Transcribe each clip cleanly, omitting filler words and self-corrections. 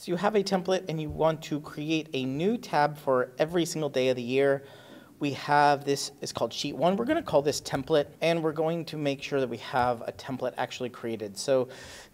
So you have a template and you want to create a new tab for every single day of the year. We have this, it's called sheet one. We're gonna call this template, and we're going to make sure that we have a template actually created. So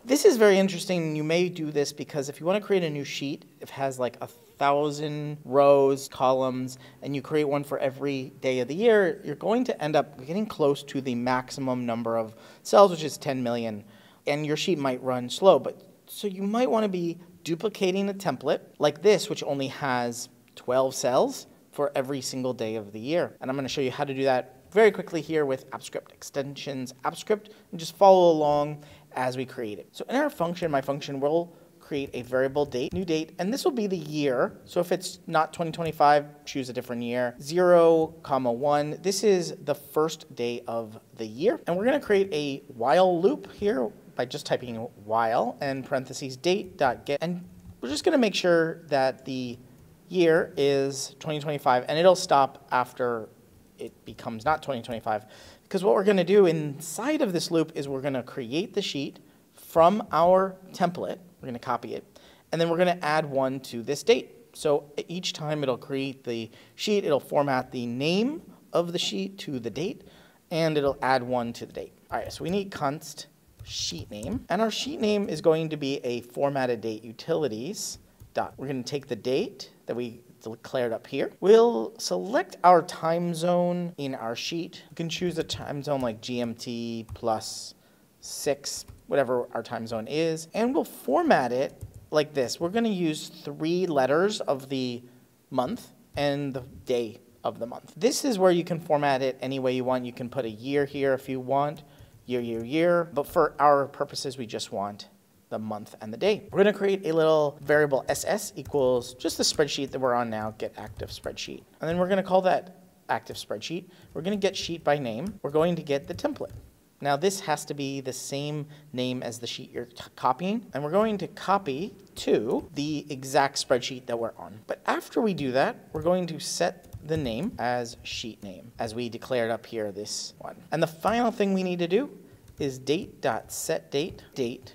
this is very interesting. You may do this because if you wanna create a new sheet, it has like 1,000 rows, columns, and you create one for every day of the year, you're going to end up getting close to the maximum number of cells, which is 10 million, and your sheet might run slow. But so you might wanna be duplicating a template like this, which only has 12 cells, for every single day of the year. And I'm gonna show you how to do that very quickly here with Apps Script extensions, Apps Script, and just follow along as we create it. So in our function, my function will create a variable date, new date, and this will be the year. So if it's not 2025, choose a different year, 0, 1. This is the first day of the year. And we're gonna create a while loop here by just typing while and parentheses date.get. And we're just gonna make sure that the year is 2025, and it'll stop after it becomes not 2025, because what we're going to do inside of this loop is we're going to create the sheet from our template, we're going to copy it, and then we're going to add one to this date. So each time it'll create the sheet, it'll format the name of the sheet to the date, and it'll add one to the date. All right, so we need const sheet name, and our sheet name is going to be a formatted date utilities. We're going to take the date that we declared up here. We'll select our time zone in our sheet. You can choose a time zone like GMT plus 6, whatever our time zone is, and we'll format it like this. We're going to use 3 letters of the month and the day of the month. This is where you can format it any way you want. You can put a year here if you want, year, year, year, but for our purposes, we just want the month and the day. We're going to create a little variable SS equals just the spreadsheet that we're on now, get active spreadsheet. And then we're going to call that active spreadsheet. We're going to get sheet by name. We're going to get the template. Now this has to be the same name as the sheet you're copying. And we're going to copy to the exact spreadsheet that we're on. But after we do that, we're going to set the name as sheet name as we declared up here, this one. And the final thing we need to do is date.setDate, date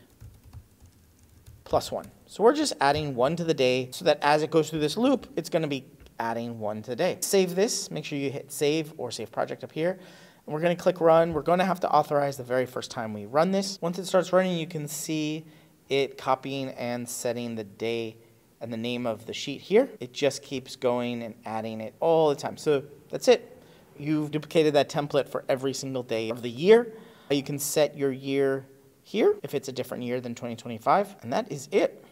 plus 1. So we're just adding 1 to the day so that as it goes through this loop, it's going to be adding 1 to the day. Save this, make sure you hit save or save project up here. And we're going to click run. We're going to have to authorize the very first time we run this. Once it starts running, you can see it copying and setting the day and the name of the sheet here. It just keeps going and adding it all the time. So that's it. You've duplicated that template for every single day of the year. You can set your year here, if it's a different year than 2025, and that is it.